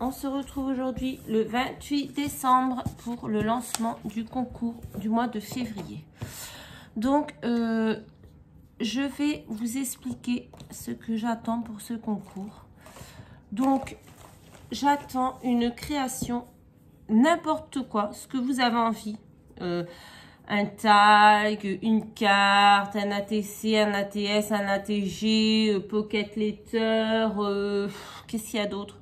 On se retrouve aujourd'hui le 28 décembre pour le lancement du concours du mois de février. Donc, je vais vous expliquer ce que j'attends pour ce concours. Donc, j'attends une création, n'importe quoi, ce que vous avez envie. Un tag, une carte, un ATC, un ATS, un ATG, pocket letter, qu'est-ce qu'il y a d'autre?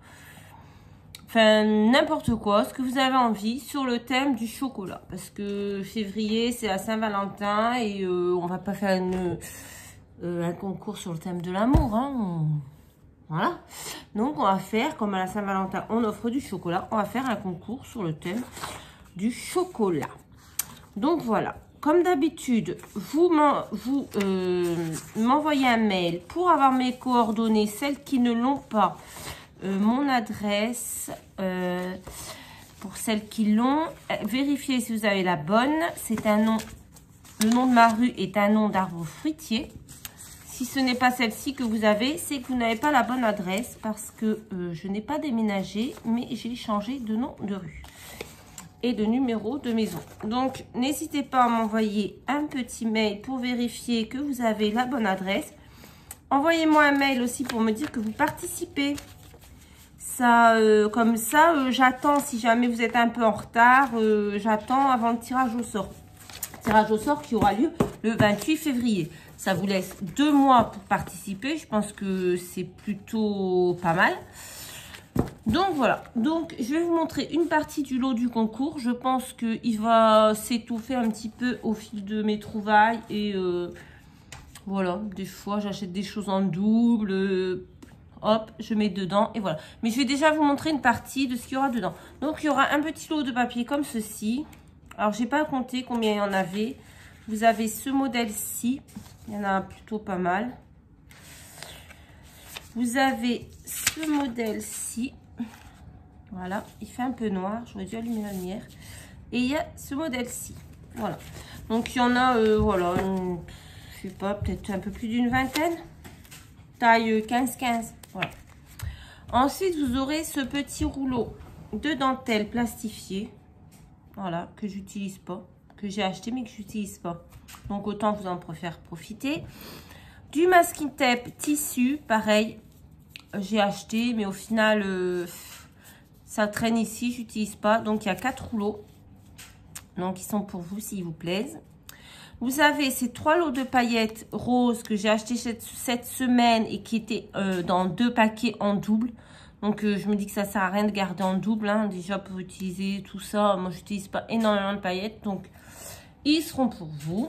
Enfin, n'importe quoi, ce que vous avez envie sur le thème du chocolat. Parce que février, c'est la Saint-Valentin et on va pas faire un concours sur le thème de l'amour. Hein. Voilà. Donc, on va faire, comme à la Saint-Valentin, on offre du chocolat. On va faire un concours sur le thème du chocolat. Donc voilà, comme d'habitude, vous m'envoyez un mail pour avoir mes coordonnées, celles qui ne l'ont pas, mon adresse, pour celles qui l'ont, vérifiez si vous avez la bonne, c'est un nom, le nom de ma rue est un nom d'arbre fruitier. Si ce n'est pas celle-ci que vous avez, c'est que vous n'avez pas la bonne adresse parce que je n'ai pas déménagé, mais j'ai changé de nom de rue. Et de numéro de maison. Donc, n'hésitez pas à m'envoyer un petit mail pour vérifier que vous avez la bonne adresse. Envoyez-moi un mail aussi pour me dire que vous participez. Ça, comme ça, j'attends. Si jamais vous êtes un peu en retard, j'attends avant le tirage au sort. Tirage au sort qui aura lieu le 28 février. Ça vous laisse 2 mois pour participer. Je pense que c'est plutôt pas mal. Donc voilà, donc je vais vous montrer une partie du lot du concours. Je pense qu'il va s'étoffer un petit peu au fil de mes trouvailles. Et voilà, des fois j'achète des choses en double, hop, je mets dedans et voilà. Mais je vais déjà vous montrer une partie de ce qu'il y aura dedans. Donc il y aura un petit lot de papier comme ceci. Alors j'ai pas compté combien il y en avait. Vous avez ce modèle-ci, il y en a plutôt pas mal. Vous avez ce modèle-ci. Voilà, il fait un peu noir, j'aurais dû allumer la lumière. Et il y a ce modèle-ci, voilà. Donc, il y en a, voilà, je sais pas, peut-être un peu plus d'une vingtaine. Taille 15-15, voilà. Ensuite, vous aurez ce petit rouleau de dentelle plastifié, voilà, que j'utilise pas, que j'ai acheté mais que j'utilise pas. Donc, autant vous en préfère profiter. Du masking tape tissu, pareil, j'ai acheté, mais au final... ça traîne ici, j'utilise pas. Donc, il y a 4 rouleaux. Donc, ils sont pour vous, s'ils vous plaisent. Vous avez ces 3 lots de paillettes roses que j'ai acheté cette semaine et qui étaient dans 2 paquets en double. Donc, je me dis que ça sert à rien de garder en double. Hein. Déjà, pour utiliser tout ça, moi, j'utilise pas énormément de paillettes. Donc, ils seront pour vous.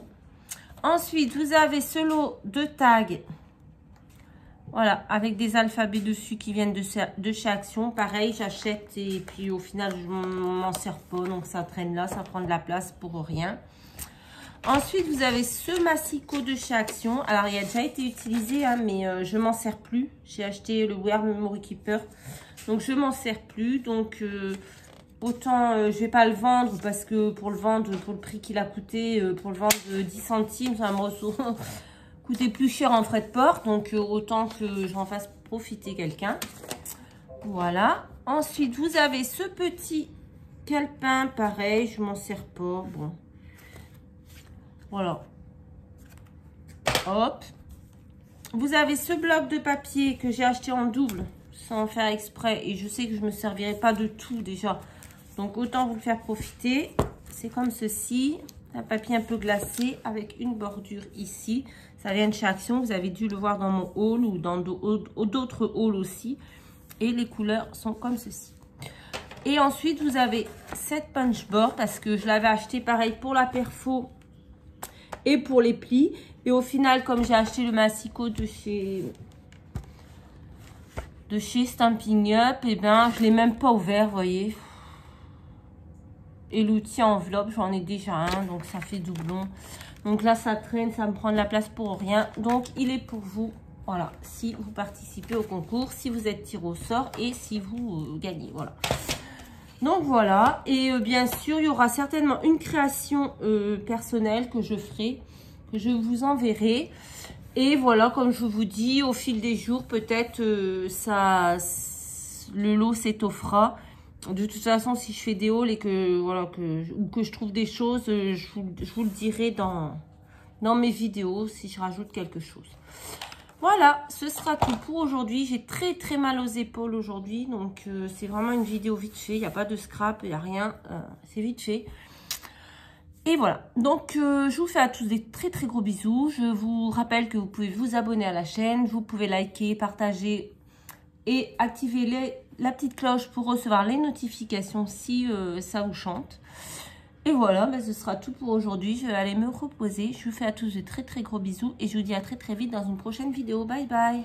Ensuite, vous avez ce lot de tags. Voilà, avec des alphabets dessus qui viennent de chez Action. Pareil, j'achète et puis au final, je m'en sers pas. Donc, ça traîne là, ça prend de la place pour rien. Ensuite, vous avez ce massicot de chez Action. Alors, il a déjà été utilisé, hein, mais je m'en sers plus. J'ai acheté le We Are Memory Keeper. Donc, je m'en sers plus. Donc, autant je vais pas le vendre parce que pour le vendre, pour le prix qu'il a coûté, pour le vendre 10 centimes, ça me ressource... coûtait plus cher en frais de port, donc autant que j'en fasse profiter quelqu'un. Voilà. Ensuite, vous avez ce petit calepin, pareil, je m'en sers pas. Bon, voilà. Hop. Vous avez ce bloc de papier que j'ai acheté en double, sans faire exprès, et je sais que je me servirai pas de tout déjà, donc autant vous le faire profiter. C'est comme ceci. Un papier un peu glacé avec une bordure ici. Ça vient de chez Action. Vous avez dû le voir dans mon haul ou dans d'autres hauls aussi. Et les couleurs sont comme ceci. Et ensuite, vous avez cette punch board parce que je l'avais acheté pareil pour la perfo et pour les plis. Et au final, comme j'ai acheté le massicot de chez Stampin' Up, et ben, je ne l'ai même pas ouvert, vous voyez. Et l'outil enveloppe, j'en ai déjà un, donc ça fait doublon. Donc là, ça traîne, ça me prend de la place pour rien. Donc, il est pour vous, voilà, si vous participez au concours, si vous êtes tiré au sort et si vous gagnez, voilà. Donc, voilà. Et bien sûr, il y aura certainement une création personnelle que je ferai, que je vous enverrai. Et voilà, comme je vous dis, au fil des jours, peut-être ça... le lot s'étoffera. De toute façon, si je fais des hauls et que, voilà, ou que je trouve des choses, je vous le dirai dans mes vidéos si je rajoute quelque chose. Voilà, ce sera tout pour aujourd'hui. J'ai très mal aux épaules aujourd'hui. Donc, c'est vraiment une vidéo vite fait. Il n'y a pas de scrap, il n'y a rien. C'est vite fait. Et voilà. Donc, je vous fais à tous des très gros bisous. Je vous rappelle que vous pouvez vous abonner à la chaîne. Vous pouvez liker, partager et activer la petite cloche pour recevoir les notifications si ça vous chante. Et voilà, ben ce sera tout pour aujourd'hui. Je vais aller me reposer. Je vous fais à tous de très gros bisous et je vous dis à très vite dans une prochaine vidéo. Bye bye.